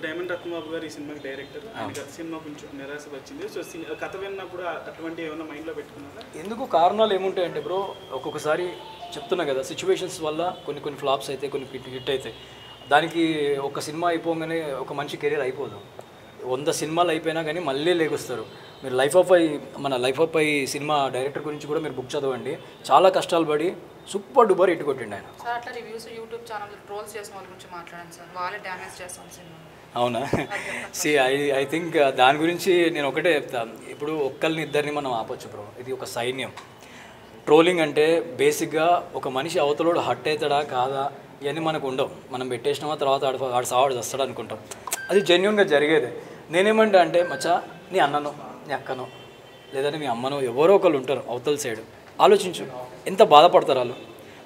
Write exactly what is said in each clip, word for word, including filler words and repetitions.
Diamond రత్న మావగర్ ఈ సినిమాకి director. ఆయన గత సినిమా కొంచెం నిరాశ వచ్చింది. సో కథ విన్నప్పుడు అటువంటి ఏమైనా మైండ్లో పెట్టుకున్నారా? ఎందుకు కారణాలు ఏముంటాయంటే బ్రో, ఒక్కొక్కసారి చెప్తున్నా కదా, సిచ్యువేషన్స్ వల్ల కొన్ని కొన్ని ఫ్లాప్స్ అయితే కొన్ని హిట్ అవుతాయి. దానికి ఒక సినిమా అయిపోగానే ఒక మనిషి కెరీర్ అయిపోదు. వంద సినిమాలు అయిపోయినా కానీ మళ్ళీ లేకొస్తారు. మీరు లైఫ్ ఆఫ్ అయి మన లైఫ్ ఆఫ్ అయి సినిమా డైరెక్టర్ గురించి కూడా మీరు బుక్ చదవండి. చాలా కష్టాలు పడి సూపర్ డూపర్ హిట్ కొట్టిండు ఆయన. అవునా? సి ఐ ఐ థింక్ దాని గురించి నేను ఒకటే చెప్తాను, ఇప్పుడు ఒక్కరిని ఇద్దరిని మనం ఆపొచ్చు బ్రో. ఇది ఒక సైన్యం. ట్రోలింగ్ అంటే బేసిక్గా ఒక మనిషి అవతలోడు హట్ అవుతాడా కాదా ఇవన్నీ మనకు ఉండవు. మనం పెట్టేసినామా తర్వాత ఆడ ఆడ సావాడు వస్తాడు అనుకుంటాం. అది జెన్యున్గా జరిగేది. నేనేమంటా అంటే, మచ్చా నీ అన్నను నీ అక్కనో లేదంటే మీ అమ్మనో ఎవరో ఒకళ్ళు ఉంటారు అవతల సైడు, ఆలోచించు ఎంత బాధపడతారు వాళ్ళు.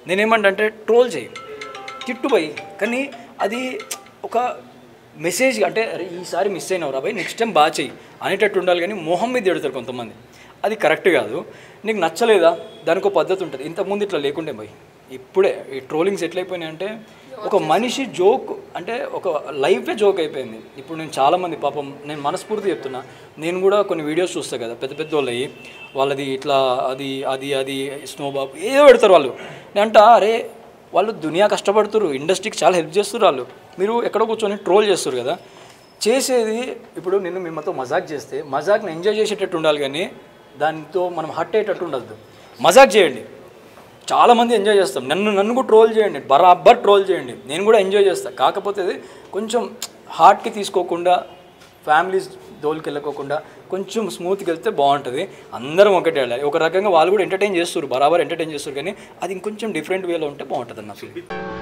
నేనేమంటే ట్రోల్ చేయి, తిట్టుపోయి, కానీ అది ఒక మెసేజ్. అంటే అరే ఈసారి మిస్ అయినావు రా భయ్, నెక్స్ట్ టైం బాగా చేయి అనేటట్టు ఉండాలి. కానీ మొహం మీద తిడతారు కొంతమంది, అది కరెక్ట్ కాదు. నీకు నచ్చలేదా, దానికి ఒక పద్ధతి ఉంటుంది. ఇంతకుముందు ఇట్లా లేకుండే భయ్, ఇప్పుడే ఈ ట్రోలింగ్స్ ఎట్లయిపోయినాయంటే ఒక మనిషి జోక్ అంటే ఒక లైఫే జోక్ అయిపోయింది. ఇప్పుడు నేను చాలామంది పాపం, నేను మనస్ఫూర్తి చెప్తున్నా, నేను కూడా కొన్ని వీడియోస్ చూస్తాను కదా, పెద్ద పెద్ద వాళ్ళు అయ్యి వాళ్ళది ఇట్లా అది అది అది స్నోబాబ్ ఏదో పెడతారు వాళ్ళు. నేనంట అరే వాళ్ళు దునియా కష్టపడుతున్నారు, ఇండస్ట్రీకి చాలా హెల్ప్ చేస్తున్నారు వాళ్ళు. మీరు ఎక్కడో కూర్చొని ట్రోల్ చేస్తారు కదా, చేసేది ఇప్పుడు నిన్ను మిమ్మతో మజాక్ చేస్తే మజాక్ని ఎంజాయ్ చేసేటట్టు ఉండాలి, కానీ దానితో మనం హట్ అయ్యేటట్టు ఉండద్దు. మజాక్ చేయండి, చాలామంది ఎంజాయ్ చేస్తాం. నన్ను నన్ను కూడా ట్రోల్ చేయండి, బరాబర్ ట్రోల్ చేయండి, నేను కూడా ఎంజాయ్ చేస్తాను. కాకపోతే అది కొంచెం హార్ట్కి తీసుకోకుండా, ఫ్యామిలీస్ దోలికి వెళ్ళకోకుండా కొంచెం స్మూత్కి వెళ్తే బాగుంటుంది. అందరం ఒకటే వెళ్ళాలి. ఒక రకంగా వాళ్ళు కూడా ఎంటర్టైన్ చేస్తారు, బరాబర్ ఎంటర్టైన్ చేస్తారు, కానీ అది ఇంకొంచెం డిఫరెంట్ వేలో ఉంటే బాగుంటుంది అన్న ఫీలింగ్.